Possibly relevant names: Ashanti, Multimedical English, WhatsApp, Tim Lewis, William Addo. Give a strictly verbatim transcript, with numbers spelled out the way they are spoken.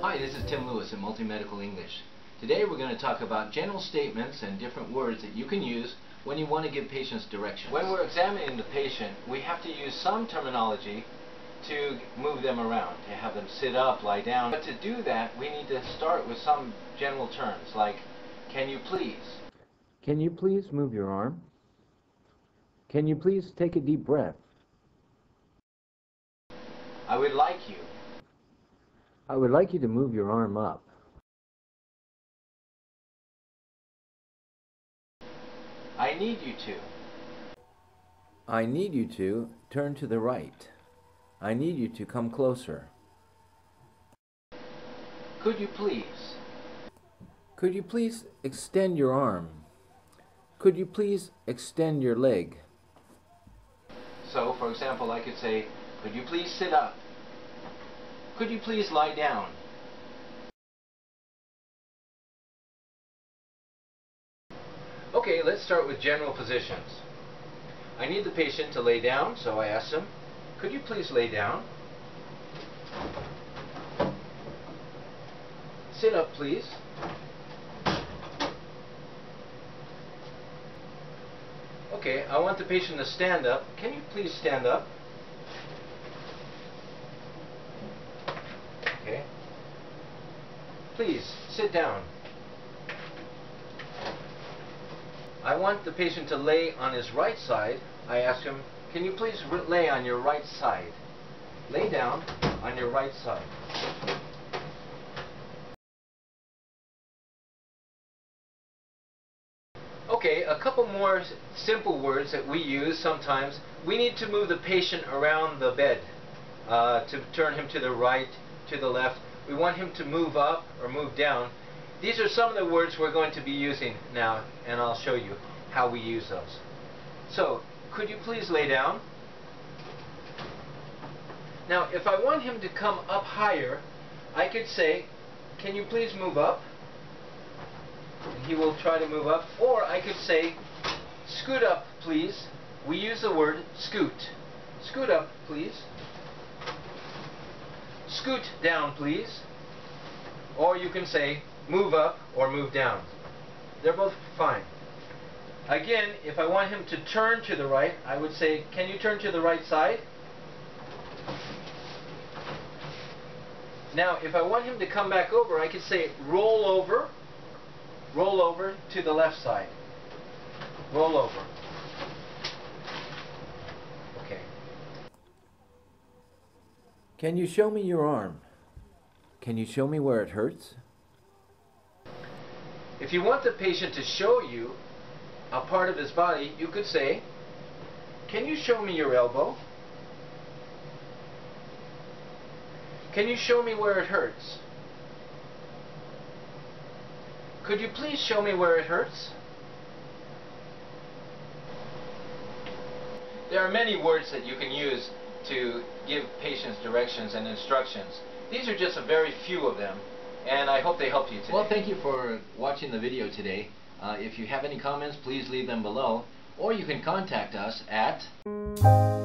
Hi, this is Tim Lewis in Multimedical English. Today we're going to talk about general statements and different words that you can use when you want to give patients directions. When we're examining the patient, we have to use some terminology to move them around, to have them sit up, lie down. But to do that, we need to start with some general terms like, can you please? Can you please move your arm? Can you please take a deep breath? I would like you. I would like you to move your arm up. I need you to. I need you to turn to the right. I need you to come closer. Could you please? Could you please extend your arm? Could you please extend your leg? So, for example, I could say, could you please sit up? Could you please lie down? Okay, let's start with general positions. I need the patient to lay down, so I ask them, could you please lay down? Sit up, please. Okay, I want the patient to stand up. Can you please stand up? Okay. Please, sit down. I want the patient to lay on his right side. I ask him, can you please lay on your right side? Lay down on your right side. Okay, a couple more simple words that we use sometimes. We need to move the patient around the bed uh, to turn him to the right, to the left. We want him to move up or move down. These are some of the words we're going to be using now, and I'll show you how we use those. So, could you please lay down? Now, if I want him to come up higher, I could say, can you please move up? And he will try to move up. Or I could say, scoot up, please. We use the word scoot. Scoot up, please. Scoot down, please. Or you can say move up or move down. They're both fine. Again, if I want him to turn to the right, I would say, can you turn to the right side? Now, if I want him to come back over, I could say roll over, roll over to the left side. Roll over. Okay. Can you show me your arm? Can you show me where it hurts? If you want the patient to show you a part of his body, you could say, can you show me your elbow? Can you show me where it hurts? Could you please show me where it hurts? There are many words that you can use to give patients directions and instructions. These are just a very few of them, and I hope they helped you today. Well, thank you for watching the video today. Uh, if you have any comments, please leave them below, or you can contact us at